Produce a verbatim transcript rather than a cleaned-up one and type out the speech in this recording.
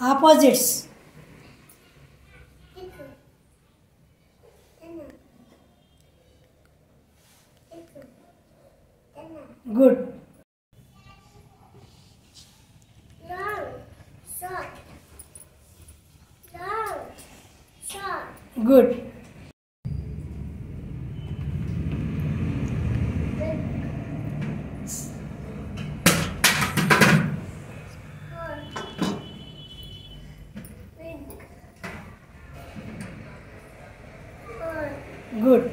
opposites. Good. Good. Good.